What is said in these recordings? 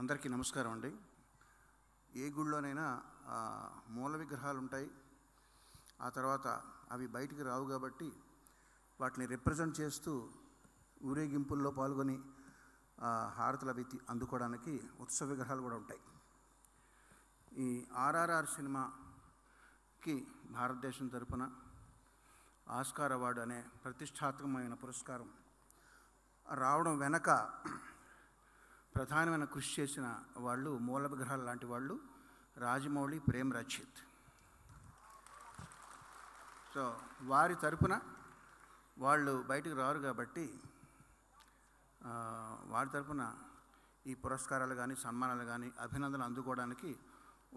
అందరికీ నమస్కారం అండి. ఏ గుళ్ళోనైనా మూల విగ్రహాలు ఉంటాయి. ఆ తర్వాత అవి బయటికి రావు కాబట్టి వాటిని రిప్రజెంట్ చేస్తూ ఊరేగింపుల్లో పాల్గొని హారతులు అవి అందుకోవడానికి ఉత్సవ విగ్రహాలు కూడా ఉంటాయి. ఈ ఆర్ఆర్ఆర్ సినిమాకి భారతదేశం తరపున ఆస్కార్ అవార్డు అనే ప్రతిష్టాత్మకమైన పురస్కారం రావడం వెనక ప్రధానమైన కృషి చేసిన వాళ్ళు మూల విగ్రహాలు లాంటి వాళ్ళు రాజమౌళి, ప్రేమ్ రచిత్. సో వారి తరపున వాళ్ళు బయటకు రారు కాబట్టి వారి తరపున ఈ పురస్కారాలు కానీ సన్మానాలు కానీ అభినందనలు అందుకోవడానికి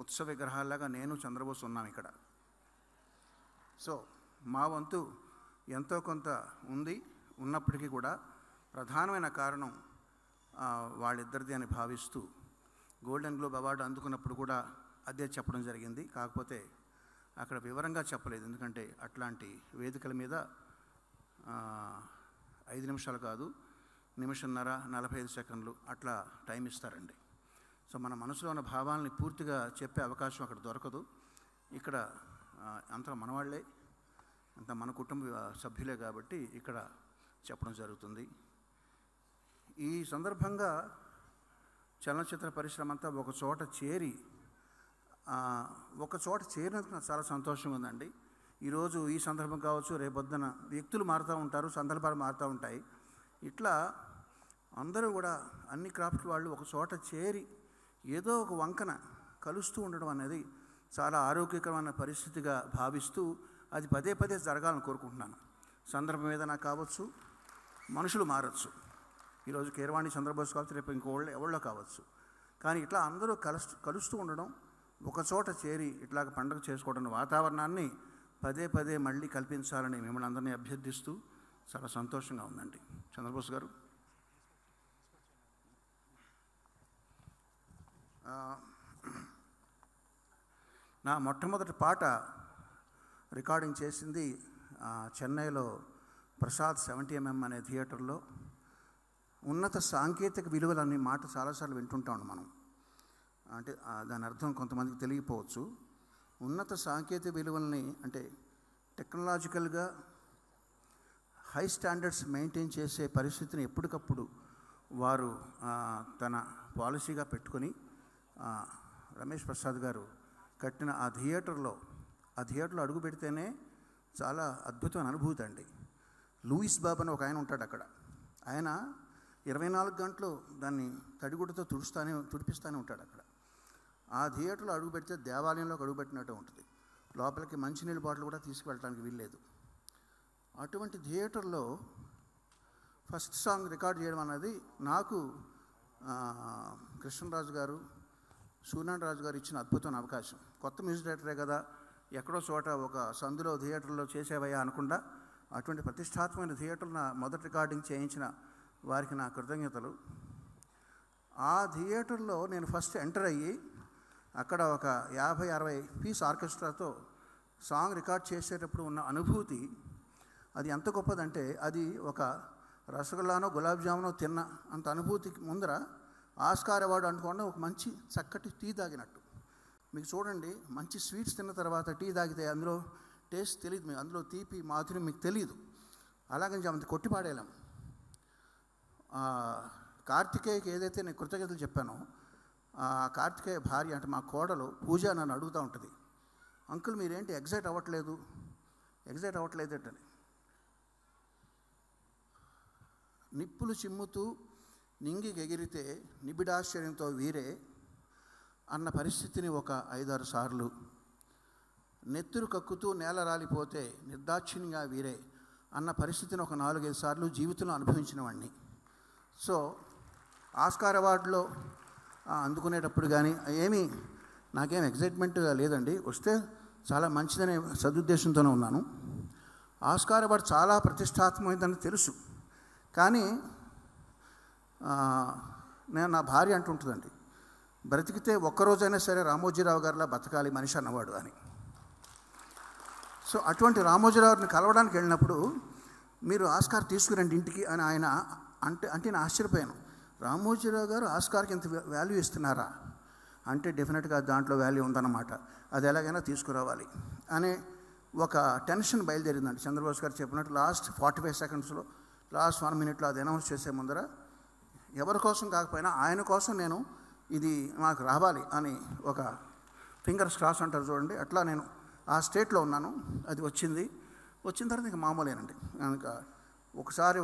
ఉత్సవ విగ్రహాల్లాగా నేను, చంద్రబోస్ ఉన్నాం ఇక్కడ. సో మా వంతు ఎంతో కొంత ఉంది. ఉన్నప్పటికీ కూడా ప్రధానమైన కారణం వాళ్ళిద్దరిది అని భావిస్తూ గోల్డెన్ గ్లోబ్ అవార్డు అందుకున్నప్పుడు కూడా అదే చెప్పడం జరిగింది. కాకపోతే అక్కడ వివరంగా చెప్పలేదు, ఎందుకంటే అట్లాంటి వేదికల మీద 5 నిమిషాలు కాదు, 1:45 సెకండ్లు అట్లా టైం ఇస్తారండి. సో మన మనసులో ఉన్న భావాలని పూర్తిగా చెప్పే అవకాశం అక్కడ దొరకదు. ఇక్కడ అంతా మనవాళ్లే, అంతా మన కుటుంబ సభ్యులే కాబట్టి ఇక్కడ చెప్పడం జరుగుతుంది. ఈ సందర్భంగా చలనచిత్ర పరిశ్రమ అంతా ఒక చోట చేరినందుకు నాకు చాలా సంతోషం ఉందండి. ఈరోజు ఈ సందర్భం కావచ్చు, రేపొద్దున వ్యక్తులు మారుతూ ఉంటారు, సందర్భాలు మారుతూ ఉంటాయి. ఇట్లా అందరూ కూడా అన్ని క్రాఫ్ట్ వాళ్ళు ఒక చోట చేరి ఏదో ఒక వంకన కలుస్తూ ఉండడం అనేది చాలా ఆరోగ్యకరమైన పరిస్థితిగా భావిస్తూ అది పదే పదే జరగాలని కోరుకుంటున్నాను. సందర్భం ఏదైనా కావచ్చు, మనుషులు మారచ్చు. ఈరోజు కేరవాణి, చంద్రబోస్ కావచ్చు, రేపు ఇంకోళ్ళు ఎవళ్ళో కావచ్చు. కానీ ఇట్లా అందరూ కలుస్తూ ఉండడం, ఒకచోట చేరి ఇట్లాగ పండుగ చేసుకోవడం వాతావరణాన్ని పదే పదే మళ్ళీ కల్పించాలని మిమ్మల్ని అందరినీ అభ్యర్థిస్తూ చాలా సంతోషంగా ఉందండి. చంద్రబోస్ గారు, నా మొట్టమొదటి పాట రికార్డింగ్ చేసింది చెన్నైలో ప్రసాద్ 70mm అనే థియేటర్లో. ఉన్నత సాంకేతిక విలువలు అనే మాట చాలాసార్లు వింటుంటాం మనం, అంటే దాని అర్థం కొంతమందికి తెలియకపోవచ్చు. ఉన్నత సాంకేతిక విలువల్ని అంటే టెక్నాలజికల్గా హై స్టాండర్డ్స్ మెయింటైన్ చేసే పరిస్థితిని ఎప్పటికప్పుడు వారు తన పాలసీగా పెట్టుకొని రమేష్ ప్రసాద్ గారు కట్టిన ఆ థియేటర్లో అడుగు పెడితేనే చాలా అద్భుతమైన అనుభూతి అండి. లూయిస్ బాబు అని ఒక ఆయన ఉంటాడు అక్కడ. ఆయన 24 గంటలు దాన్ని తడిగుడ్డతో తుడిపిస్తూనే ఉంటాడు అక్కడ. ఆ థియేటర్లో అడుగు పెడితే దేవాలయంలోకి అడుగుపెట్టినట్టు ఉంటుంది. లోపలికి మంచినీళ్ళ బాటిల్ కూడా తీసుకువెళ్ళడానికి వీల్లేదు. అటువంటి థియేటర్లో ఫస్ట్ సాంగ్ రికార్డ్ చేయడం అనేది నాకు కృష్ణరాజు గారు, సూర్యనారాయణ రాజు గారు ఇచ్చిన అద్భుతమైన అవకాశం. కొత్త మ్యూజిక్ డైరెక్టరే కదా, ఎక్కడో చోట ఒక సందులో థియేటర్లో చేసేవయ్యా అనుకుండా అటువంటి ప్రతిష్టాత్మకమైన థియేటర్లో నా మొదటి రికార్డింగ్ చేయించిన వారికి నా కృతజ్ఞతలు. ఆ థియేటర్లో నేను ఫస్ట్ ఎంటర్ అయ్యి అక్కడ ఒక 50-60 పీస్ ఆర్కెస్ట్రాతో సాంగ్ రికార్డ్ చేసేటప్పుడు ఉన్న అనుభూతి అది ఎంత గొప్పదంటే, అది ఒక రసగుల్లానో గులాబ్ జామునో తిన్న అంత అనుభూతికి ముందర ఆస్కార్ అవార్డు అనుకోండి, ఒక మంచి చక్కటి టీ తాగినట్టు. మీకు చూడండి, మంచి స్వీట్స్ తిన్న తర్వాత టీ తాగితే అందులో టేస్ట్ తెలియదు, మీకు అందులో తీపి మాధుర్యం మీకు తెలియదు. అలాగని అంత కొట్టిపాడేలాం. కార్తికేయకి ఏదైతే నేను కృతజ్ఞతలు చెప్పానో, ఆ కార్తికేయ భార్య అంటే మా కోడలు పూజ నన్ను అడుగుతూ ఉంటుంది, అంకుల్ మీరేంటి ఎగ్జైట్ అవ్వట్లేదు అంటే నిప్పులు చిమ్ముతూ నింగి ఎగిరితే నిబిడాశ్చర్యంతో వీరే అన్న పరిస్థితిని ఒక 5-6 సార్లు, నెత్తురు కక్కుతూ నేల రాలిపోతే నిర్దాక్షిణ్యంగా వీరే అన్న పరిస్థితిని ఒక 4-5 సార్లు జీవితంలో అనుభవించిన వాడిని. సో ఆస్కార్ అవార్డులో అందుకునేటప్పుడు కానీ నాకేం ఎగ్జైట్మెంట్ లేదండి, వస్తే చాలా మంచిదనే సదుద్దేశంతోనే ఉన్నాను. ఆస్కార్ అవార్డు చాలా ప్రతిష్టాత్మకమైందని తెలుసు, కానీ నేను నా భార్య అంటుంటుందండి, బ్రతికితే ఒక్కరోజైనా సరే రామోజీరావు గారిలా బతకాలి మనిషి అన్నవాడు అని. సో అటువంటి రామోజీరావుని కలవడానికి వెళ్ళినప్పుడు మీరు ఆస్కార్ తీసుకురండి ఇంటికి అని ఆయన అంటే నేను ఆశ్చర్యపోయాను. రామోజీరావు గారు ఆస్కార్కి ఇంత వాల్యూ ఇస్తున్నారా అంటే డెఫినెట్గా దాంట్లో వాల్యూ ఉందన్నమాట, అది ఎలాగైనా తీసుకురావాలి అనే ఒక టెన్షన్ బయలుదేరిందండి. చంద్రబోస్ గారు చెప్పినట్టు లాస్ట్ 45 సెకండ్స్లో లాస్ట్ 1 మినిట్లో అది అనౌన్స్ చేసే ముందర ఎవరి కోసం కాకపోయినా ఆయన కోసం నేను ఇది నాకు రావాలి అని ఒక ఫింగర్స్ క్రాస్ అంటారు చూడండి, అట్లా నేను ఆ స్టేట్లో ఉన్నాను. అది వచ్చింది. వచ్చిన తర్వాత ఇంకా మామూలేనండి. ఇంకా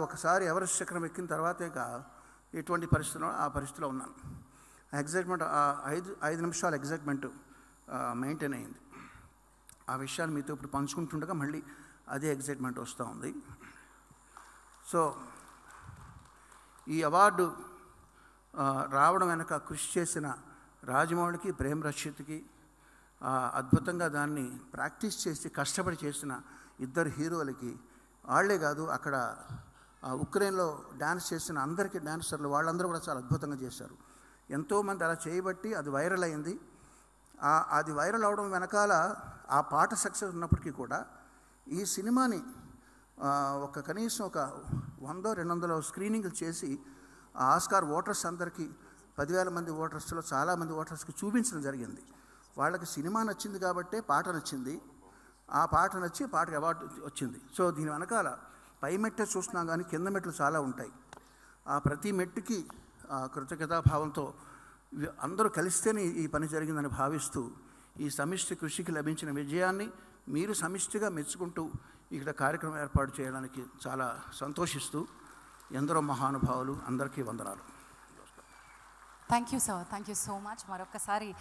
ఒకసారి ఎవరెస్ట్ శిఖరం ఎక్కిన తర్వాత ఇక ఎటువంటి పరిస్థితిలో ఆ పరిస్థితిలో ఉన్నాను. ఎగ్జైట్మెంట్ ఆ 5 నిమిషాల ఎగ్జైట్మెంట్ మెయింటైన్ అయ్యింది. ఆ విషయాన్ని మీతో ఇప్పుడు పంచుకుంటుండగా మళ్ళీ అదే ఎగ్జైట్మెంట్ వస్తూ ఉంది. సో ఈ అవార్డు రావడం వెనక కృషి చేసిన రాజమౌళికి, ప్రేమ్ రక్షిత్కి, అద్భుతంగా దాన్ని ప్రాక్టీస్ చేసి కష్టపడి చేసిన ఇద్దరు హీరోలకి, వాళ్ళే కాదు అక్కడ ఉక్రెయిన్లో డ్యాన్స్ చేసిన అందరికీ డ్యాన్సర్లు వాళ్ళందరూ కూడా చాలా అద్భుతంగా చేశారు. ఎంతోమంది అలా చేయబట్టి అది వైరల్ అయింది. అది వైరల్ అవడం వెనకాల ఆ పాట సక్సెస్ ఉన్నప్పటికీ కూడా ఈ సినిమాని ఒక కనీసం ఒక 100-200 స్క్రీనింగ్లు చేసి ఆస్కార్ ఓటర్స్ అందరికీ 10,000 మంది ఓటర్స్లో చాలామంది ఓటర్స్కి చూపించడం జరిగింది. వాళ్ళకి సినిమా నచ్చింది కాబట్టే పాట నచ్చింది, ఆ పాట నచ్చి పాటకి అవార్డు వచ్చింది. సో దీని వెనకాల పై మెట్టే చూసినా కానీ కింద మెట్లు చాలా ఉంటాయి. ఆ ప్రతి మెట్టుకి కృతజ్ఞతాభావంతో అందరూ కలిస్తేనే ఈ పని జరిగిందని భావిస్తూ ఈ సమిష్టి కృషికి లభించిన విజయాన్ని మీరు సమిష్టిగా మెచ్చుకుంటూ ఇక్కడ కార్యక్రమం ఏర్పాటు చేయడానికి చాలా సంతోషిస్తూ ఎందరో మహానుభావులు, అందరికీ వందనాలు. Thank you sir, thank you so much. మరొకసారి